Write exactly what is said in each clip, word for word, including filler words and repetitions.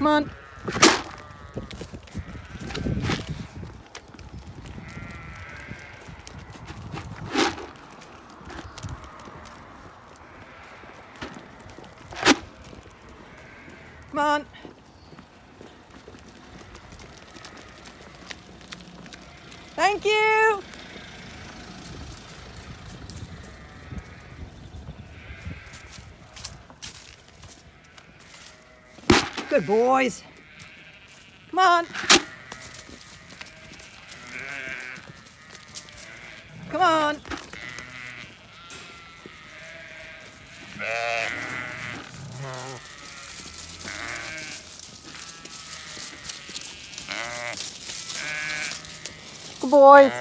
Come on. Come on. Thank you. Good boys. Come on. Come on. Good boys.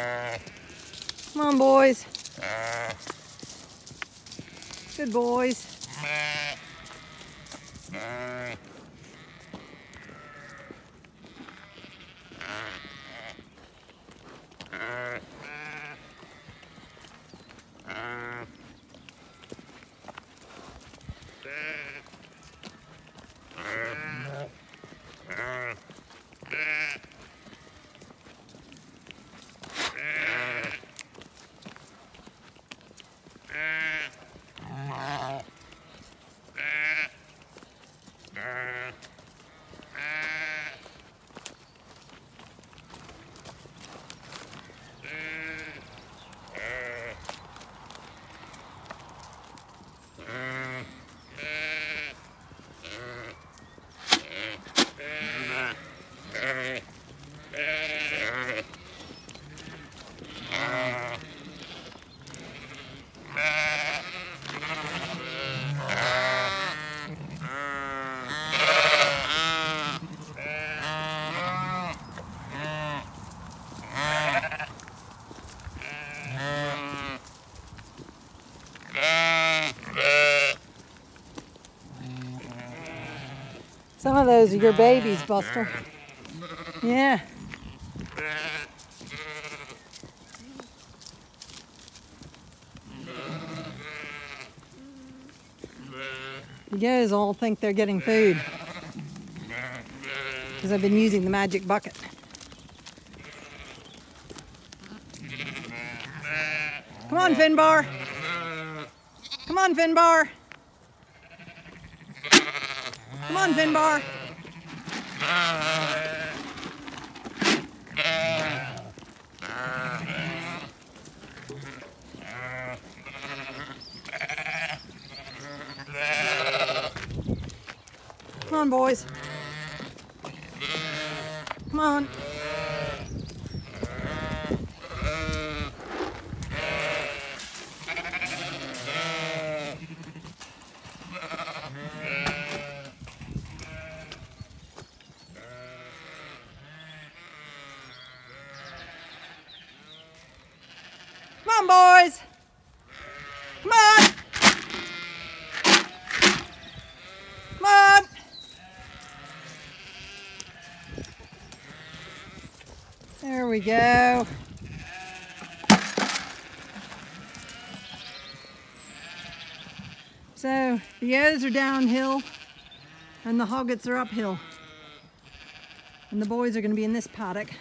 Come on, boys. Good boys. Some of those are your babies, Buster. Yeah. The yos all think they're getting food because I've been using the magic bucket. Come on, Finbar. Come on, Finbar. Come on, Finbar. Come on, boys. Come on. Come on, boys. Come on. Come on. There we go. So the yos are downhill and the hoggets are uphill. And the boys are going to be in this paddock.